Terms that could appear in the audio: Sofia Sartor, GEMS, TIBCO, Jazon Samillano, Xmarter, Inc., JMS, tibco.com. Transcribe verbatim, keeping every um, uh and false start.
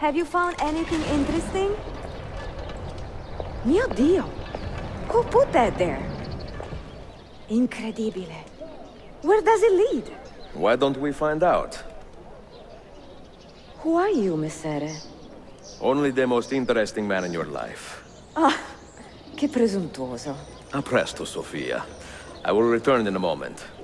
Have you found anything interesting? Mio Dio! Who put that there? Incredibile. Where does it lead? Why don't we find out? Who are you, Messere? Only the most interesting man in your life. Ah, che presuntuoso. A presto, Sofia. I will return in a moment.